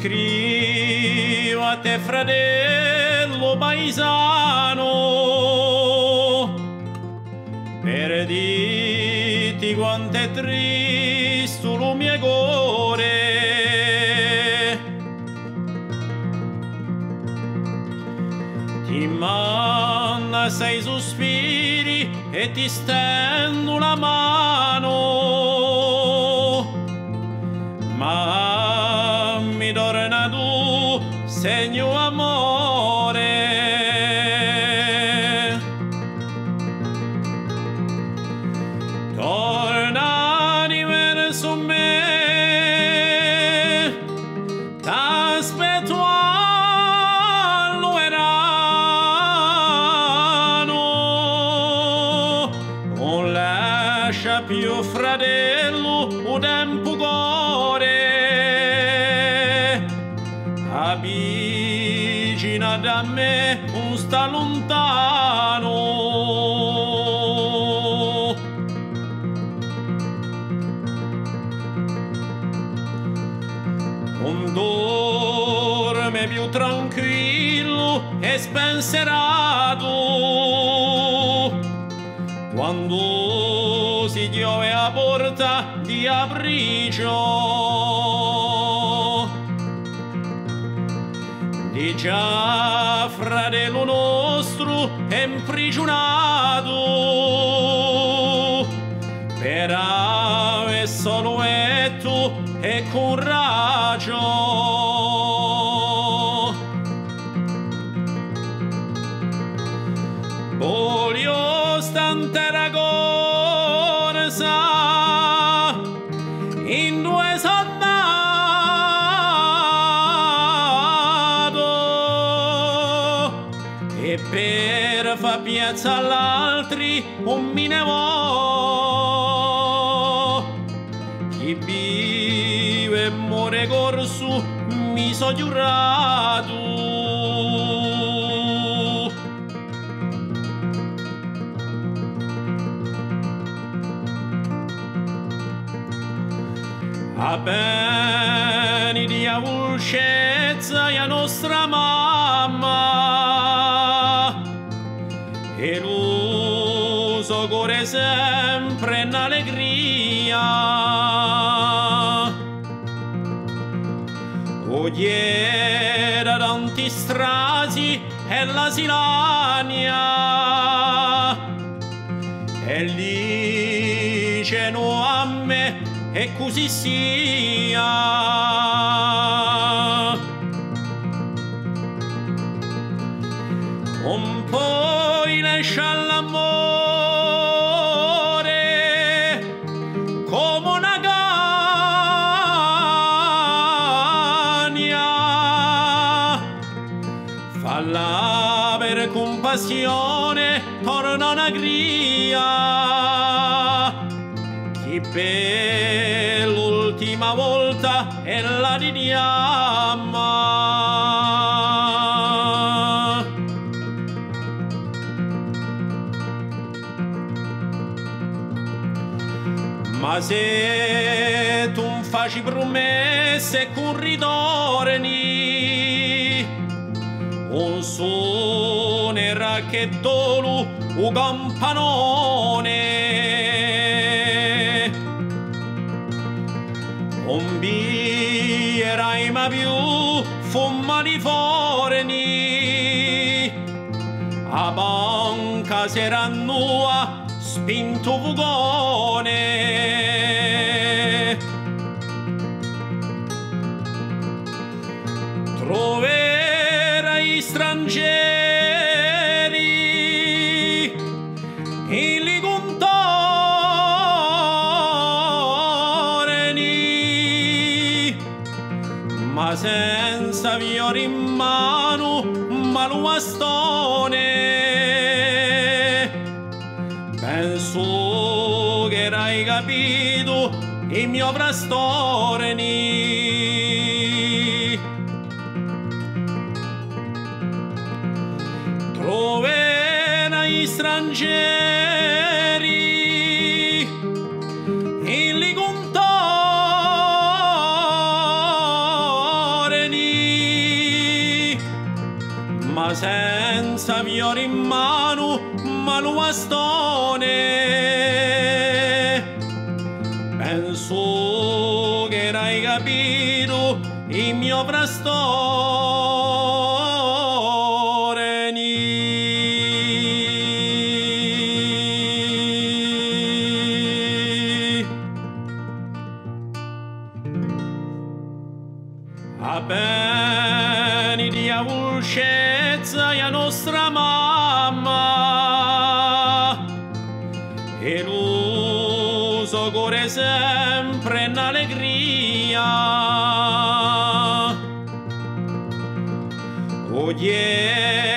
scrivo a te, fratello paesano, per dirti quanto è triste il mio cuore. Ti manda sei sospiri e ti stendo la mano, ma mi torna tu, segno amore. Torna verso me, t'aspetto all'uerano, non lascia più, fratello, un tempo cuore. Avvicina da me, non sta lontano. Non dorme più tranquillo e spensierato quando si chiude la porta di abrigio. Di già, fratello nostro è imprigionato per avere solo etto e coraggio. Voglio stante ragonza in due soldato, e per far piazza all'altri un minevo. Chi vive e muore corso mi so giurato. A beni di avulcezza e a nostra mamma, e l'uso cuore sempre in allegria. Ogliera tanti strasi e la silania, e lì c'è no a me, e così sia. Un po' lascia l'amore come una cagna, falla per compassione, torna una gria. Chi per l'ultima volta e la ridiama. Ma se tu faci promesse con ritorni, un suono racchettolo, un campanone. Non bierai mai più fumma di forni, a banca sera nua spinto vugone. Troverai stranieri in ligunto, ma senza fiori in mano, ma un bastone. Penso che hai capito il mio frastorni. Troverai stranieri in ligunto, ma senza fiori in mano, ma lo bastone. Penso che hai capito il mio frastore. A beni di avulscezza e a nostra mamma, e l'uso cuore sempre in allegria. Oye,